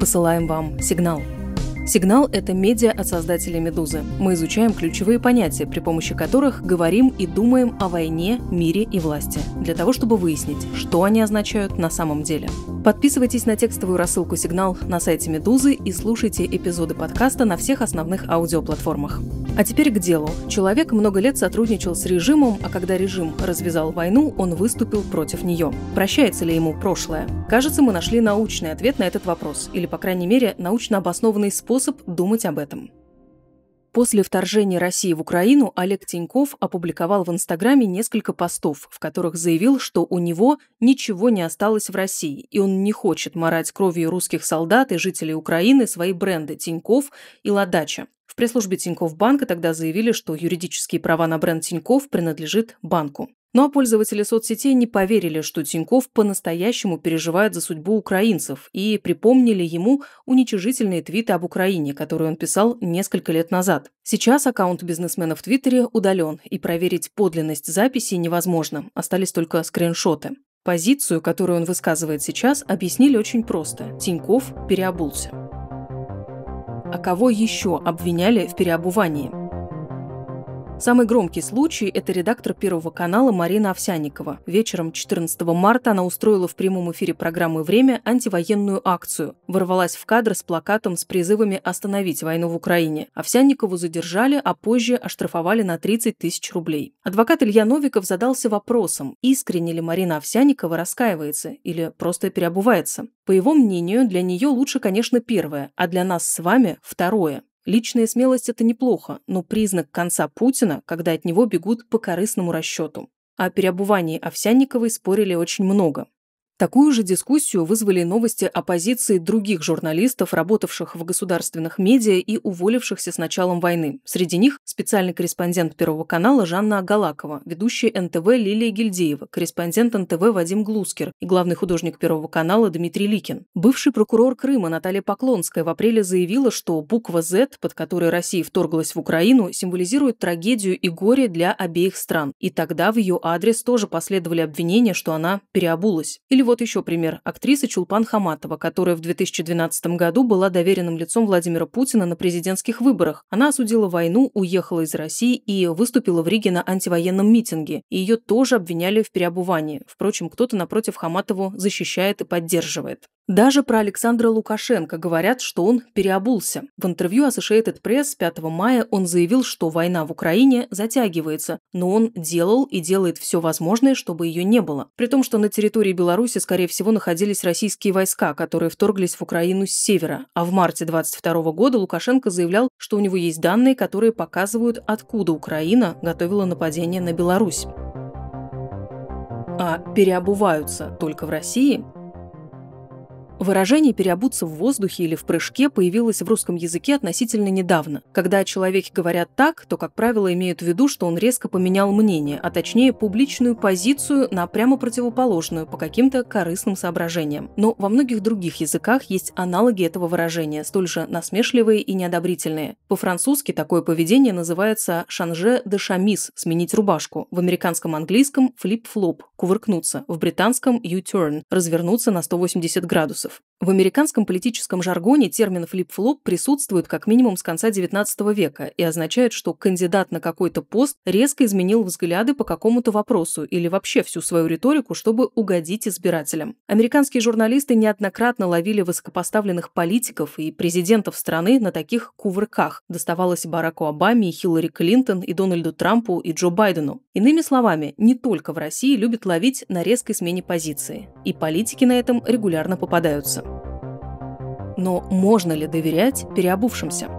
посылаем вам сигнал. «Сигнал» — это медиа от создателей «Медузы». Мы изучаем ключевые понятия, при помощи которых говорим и думаем о войне, мире и власти, для того, чтобы выяснить, что они означают на самом деле. Подписывайтесь на текстовую рассылку «Сигнал» на сайте «Медузы» и слушайте эпизоды подкаста на всех основных аудиоплатформах. А теперь к делу. Человек много лет сотрудничал с режимом, а когда режим развязал войну, он выступил против нее. Прощается ли ему прошлое? Кажется, мы нашли научный ответ на этот вопрос, или, по крайней мере, научно обоснованный способ думать об этом. После вторжения России в Украину Олег Тиньков опубликовал в Инстаграме несколько постов, в которых заявил, что у него ничего не осталось в России, и он не хочет марать кровью русских солдат и жителей Украины свои бренды «Тиньков» и «Ладача». В пресс-службе Тиньков Банка тогда заявили, что юридические права на бренд Тиньков принадлежит банку. Но пользователи соцсетей не поверили, что Тиньков по-настоящему переживает за судьбу украинцев, и припомнили ему уничижительные твиты об Украине, которые он писал несколько лет назад. Сейчас аккаунт бизнесмена в Твиттере удален, и проверить подлинность записи невозможно, остались только скриншоты. Позицию, которую он высказывает сейчас, объяснили очень просто – Тиньков переобулся. А кого еще обвиняли в переобувании? Самый громкий случай – это редактор Первого канала Марина Овсянникова. Вечером 14 марта она устроила в прямом эфире программы «Время» антивоенную акцию. Ворвалась в кадр с плакатом с призывами остановить войну в Украине. Овсянникову задержали, а позже оштрафовали на 30 тысяч рублей. Адвокат Илья Новиков задался вопросом, искренне ли Марина Овсянникова раскаивается или просто переобувается. По его мнению, для нее лучше, конечно, первое, а для нас с вами – второе. Личная смелость – это неплохо, но признак конца Путина, когда от него бегут по корыстному расчету. О переобувании Овсянниковой спорили очень много. Такую же дискуссию вызвали новости о позиции других журналистов, работавших в государственных медиа и уволившихся с началом войны. Среди них специальный корреспондент Первого канала Жанна Агалакова, ведущая НТВ Лилия Гильдеева, корреспондент НТВ Вадим Глускер и главный художник Первого канала Дмитрий Ликин. Бывший прокурор Крыма Наталья Поклонская в апреле заявила, что буква «З», под которой Россия вторглась в Украину, символизирует трагедию и горе для обеих стран. И тогда в ее адрес тоже последовали обвинения, что она переобулась. Или вот еще пример. Актриса Чулпан Хаматова, которая в 2012 году была доверенным лицом Владимира Путина на президентских выборах. Она осудила войну, уехала из России и выступила в Риге на антивоенном митинге. И ее тоже обвиняли в переобувании. Впрочем, кто-то напротив Хаматову защищает и поддерживает. Даже про Александра Лукашенко говорят, что он переобулся. В интервью Associated Press 5 мая он заявил, что война в Украине затягивается, но он делал и делает все возможное, чтобы ее не было. При том, что на территории Беларуси, скорее всего, находились российские войска, которые вторглись в Украину с севера. А в марте 2022 года Лукашенко заявлял, что у него есть данные, которые показывают, откуда Украина готовила нападение на Беларусь. А переобуваются только в России? Выражение «переобуться в воздухе» или «в прыжке» появилось в русском языке относительно недавно. Когда о человеке говорят так, то, как правило, имеют в виду, что он резко поменял мнение, а точнее публичную позицию на прямо противоположную по каким-то корыстным соображениям. Но во многих других языках есть аналоги этого выражения, столь же насмешливые и неодобрительные. По-французски такое поведение называется «changer de chemise» – «сменить рубашку», в американском английском «flip-flop» – «кувыркнуться», в британском «u-turn» – «развернуться на 180 градусов». В американском политическом жаргоне термин «флип-флоп» присутствует как минимум с конца XIX века и означает, что кандидат на какой-то пост резко изменил взгляды по какому-то вопросу или вообще всю свою риторику, чтобы угодить избирателям. Американские журналисты неоднократно ловили высокопоставленных политиков и президентов страны на таких кувырках. Доставалось Бараку Обаме, и Хиллари Клинтон, и Дональду Трампу, и Джо Байдену. Иными словами, не только в России любят ловить на резкой смене позиции. И политики на этом регулярно попадают. Но можно ли доверять переобувшимся?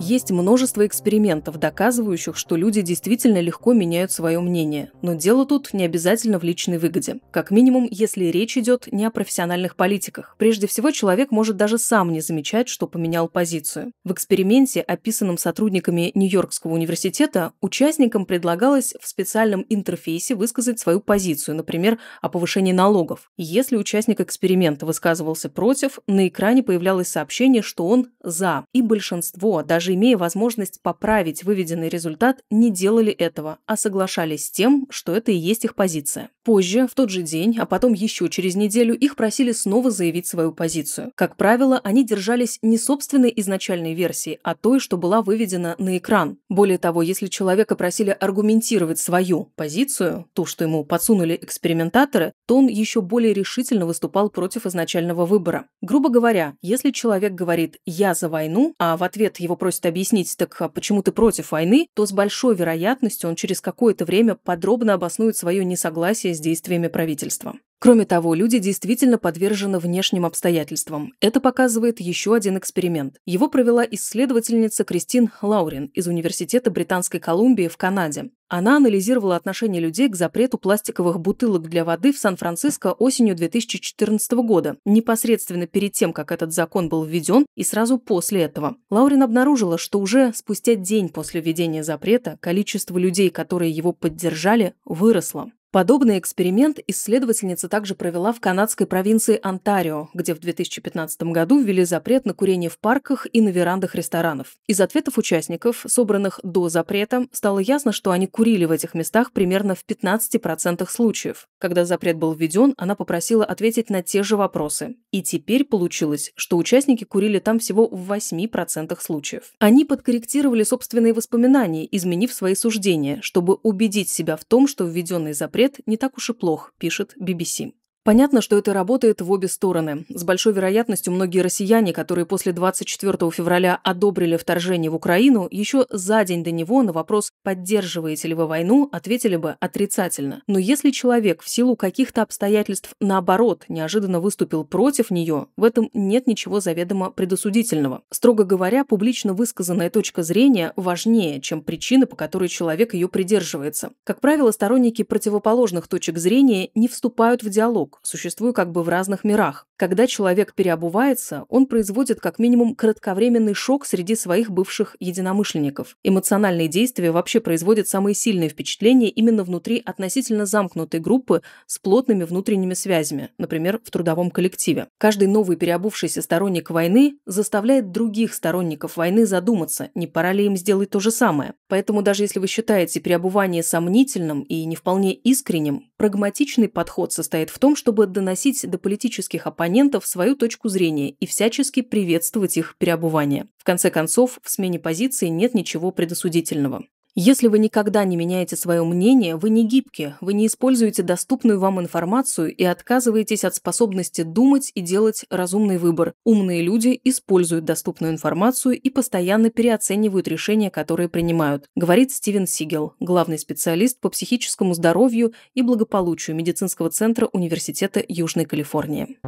Есть множество экспериментов, доказывающих, что люди действительно легко меняют свое мнение. Но дело тут не обязательно в личной выгоде. Как минимум, если речь идет не о профессиональных политиках. Прежде всего, человек может даже сам не замечать, что поменял позицию. В эксперименте, описанном сотрудниками Нью-Йоркского университета, участникам предлагалось в специальном интерфейсе высказать свою позицию, например, о повышении налогов. Если участник эксперимента высказывался против, на экране появлялось сообщение, что он «за», и большинство, даже даже имея возможность поправить выведенный результат, не делали этого, а соглашались с тем, что это и есть их позиция. Позже, в тот же день, а потом еще через неделю, их просили снова заявить свою позицию. Как правило, они держались не собственной изначальной версии, а той, что была выведена на экран. Более того, если человека просили аргументировать свою позицию, то, что ему подсунули экспериментаторы, то он еще более решительно выступал против изначального выбора. Грубо говоря, если человек говорит «я за войну», а в ответ его просят объяснить «так почему ты против войны», то с большой вероятностью он через какое-то время подробно обоснует свое несогласие с действиями правительства. Кроме того, люди действительно подвержены внешним обстоятельствам. Это показывает еще один эксперимент. Его провела исследовательница Кристин Лаурин из Университета Британской Колумбии в Канаде. Она анализировала отношение людей к запрету пластиковых бутылок для воды в Сан-Франциско осенью 2014 года, непосредственно перед тем, как этот закон был введен, и сразу после этого. Лаурин обнаружила, что уже спустя день после введения запрета количество людей, которые его поддержали, выросло. Подобный эксперимент исследовательница также провела в канадской провинции Онтарио, где в 2015 году ввели запрет на курение в парках и на верандах ресторанов. Из ответов участников, собранных до запрета, стало ясно, что они курили в этих местах примерно в 15% случаев. Когда запрет был введен, она попросила ответить на те же вопросы. И теперь получилось, что участники курили там всего в 8% случаев. Они подкорректировали собственные воспоминания, изменив свои суждения, чтобы убедить себя в том, что введенный запрет не так уж и плох, пишет BBC. Понятно, что это работает в обе стороны. С большой вероятностью многие россияне, которые после 24 февраля одобрили вторжение в Украину, еще за день до него на вопрос «поддерживаете ли вы войну?» ответили бы отрицательно. Но если человек в силу каких-то обстоятельств, наоборот, неожиданно выступил против нее, в этом нет ничего заведомо предосудительного. Строго говоря, публично высказанная точка зрения важнее, чем причина, по которой человек ее придерживается. Как правило, сторонники противоположных точек зрения не вступают в диалог, существуя как бы в разных мирах. Когда человек переобувается, он производит как минимум кратковременный шок среди своих бывших единомышленников. Эмоциональные действия вообще производят самые сильные впечатления именно внутри относительно замкнутой группы с плотными внутренними связями, например, в трудовом коллективе. Каждый новый переобувшийся сторонник войны заставляет других сторонников войны задуматься, не пора ли им сделать то же самое. Поэтому даже если вы считаете переобувание сомнительным и не вполне искренним, прагматичный подход состоит в том, чтобы доносить до политических оппонентов свою точку зрения и всячески приветствовать их переобувание. В конце концов, в смене позиции нет ничего предосудительного. Если вы никогда не меняете свое мнение, вы не гибки, вы не используете доступную вам информацию и отказываетесь от способности думать и делать разумный выбор. Умные люди используют доступную информацию и постоянно переоценивают решения, которые принимают, говорит Стивен Сигел, главный специалист по психическому здоровью и благополучию Медицинского центра Университета Южной Калифорнии.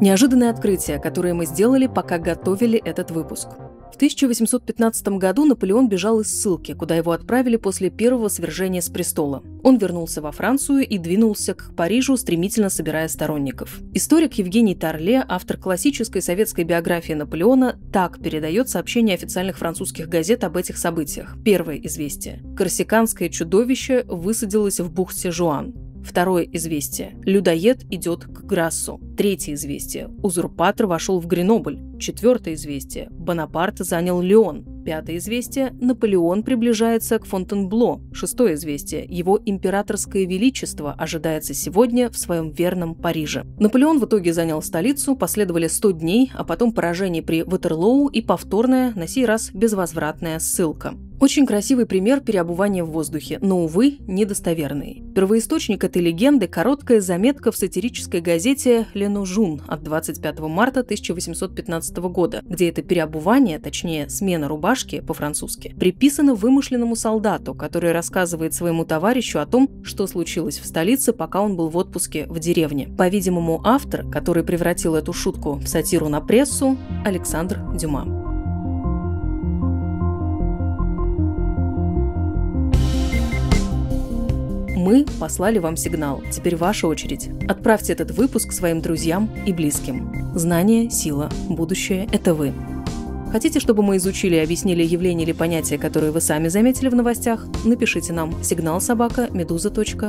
Неожиданное открытие, которое мы сделали, пока готовили этот выпуск. В 1815 году Наполеон бежал из ссылки, куда его отправили после первого свержения с престола. Он вернулся во Францию и двинулся к Парижу, стремительно собирая сторонников. Историк Евгений Тарле, автор классической советской биографии Наполеона, так передает сообщение официальных французских газет об этих событиях. Первое известие. Корсиканское чудовище высадилось в бухте Жуан. Второе известие. Людоед идет к Грассу. Третье известие. Узурпатор вошел в Гренобль. Четвертое известие. Бонапарт занял Леон. Пятое известие. Наполеон приближается к Фонтенбло. Шестое известие. Его императорское величество ожидается сегодня в своем верном Париже. Наполеон в итоге занял столицу, последовали 100 дней, а потом поражение при Ватерлоу и повторная, на сей раз безвозвратная ссылка. Очень красивый пример переобувания в воздухе, но, увы, недостоверный. Первоисточник этой легенды – короткая заметка в сатирической газете «Ле Нужун» от 25 марта 1815 года, где это переобувание, точнее смена рубашки по-французски, приписано вымышленному солдату, который рассказывает своему товарищу о том, что случилось в столице, пока он был в отпуске в деревне. По-видимому, автор, который превратил эту шутку в сатиру на прессу – Александр Дюма. Мы послали вам сигнал. Теперь ваша очередь. Отправьте этот выпуск своим друзьям и близким. Знание, сила, будущее – это вы. Хотите, чтобы мы изучили и объяснили явления или понятия, которые вы сами заметили в новостях? Напишите нам сигнал@meduza.io.